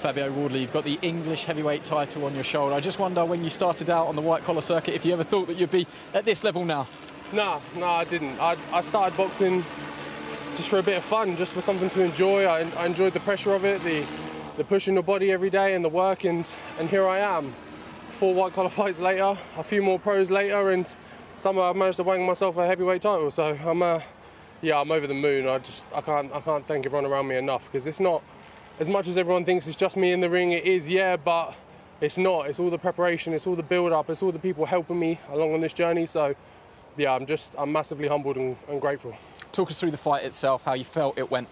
Fabio Wardley, you've got the English heavyweight title on your shoulder. I just wonder, when you started out on the white-collar circuit, if you ever thought that you'd be at this level now? No, I didn't. I started boxing just for a bit of fun, just for something to enjoy. I enjoyed the pressure of it, the pushing the body every day and the work, and here I am. 4 white-collar fights later, a few more pros later, and somehow I've managed to wang myself a heavyweight title. So I'm over the moon. I can't thank everyone around me enough, because it's not, as much as everyone thinks it's just me in the ring, it is, yeah, but it's not. It's all the preparation, it's all the build-up, it's all the people helping me along on this journey. So yeah, I'm massively humbled and grateful. Talk us through the fight itself, how you felt it went.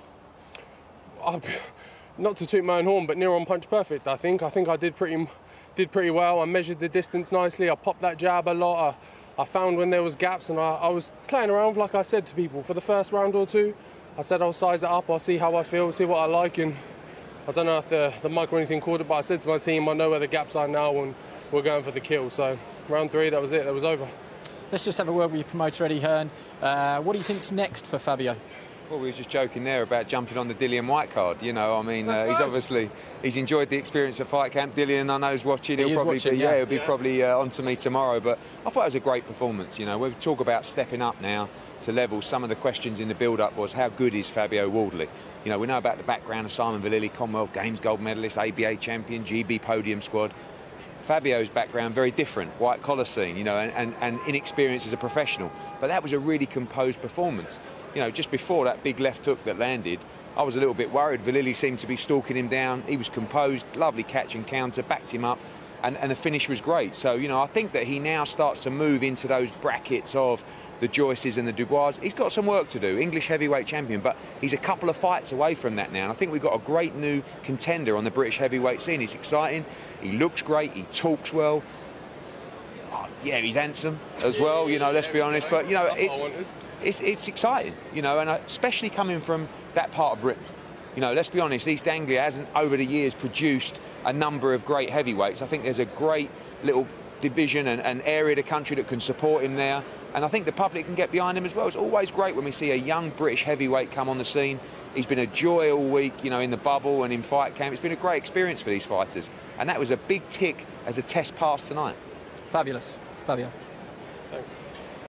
Not to toot my own horn, but near on punch perfect, I think. I think I did pretty well. I measured the distance nicely. I popped that jab a lot. I found when there was gaps, and I was playing around, like I said to people, for the first round or two. I said I'll size it up, I'll see how I feel, see what I like, and I don't know if the mic or anything caught it, but I said to my team, I know where the gaps are now, and we're going for the kill. So round 3, that was it. That was over. Let's just have a word with your promoter, Eddie Hearn. What do you think's next for Fabio? Well, we were just joking there about jumping on the Dillian White card. You know, I mean, he's enjoyed the experience of fight camp. Dillian, I know, is watching. He'll probably be on to me tomorrow. But I thought it was a great performance. You know, we talk about stepping up now to level. Some of the questions in the build-up was, how good is Fabio Wardley? You know, we know about the background of Simon Vallily, Commonwealth Games gold medalist, ABA champion, GB podium squad. Fabio's background, very different, white-collar scene, you know, and inexperience as a professional. But that was a really composed performance. You know, just before that big left hook that landed, I was a little bit worried. Vallily seemed to be stalking him down. He was composed, lovely catch and counter, backed him up, and the finish was great. So, you know, I think that he now starts to move into those brackets of the Joyces and the Dubois. He's got some work to do, English heavyweight champion, but he's a couple of fights away from that now. And I think we've got a great new contender on the British heavyweight scene. It's exciting. He looks great. He talks well. Yeah, he's handsome as well, you know, let's be honest. But, you know, it's exciting, you know, and especially coming from that part of Britain. You know, let's be honest, East Anglia hasn't, over the years, produced a number of great heavyweights. I think there's a great little division and area of the country that can support him there, and I think the public can get behind him as well. It's always great when we see a young British heavyweight come on the scene. He's been a joy all week, you know, in the bubble and in fight camp. It's been a great experience for these fighters, and that was a big tick as a test pass tonight. Fabulous. Fabio. Thanks.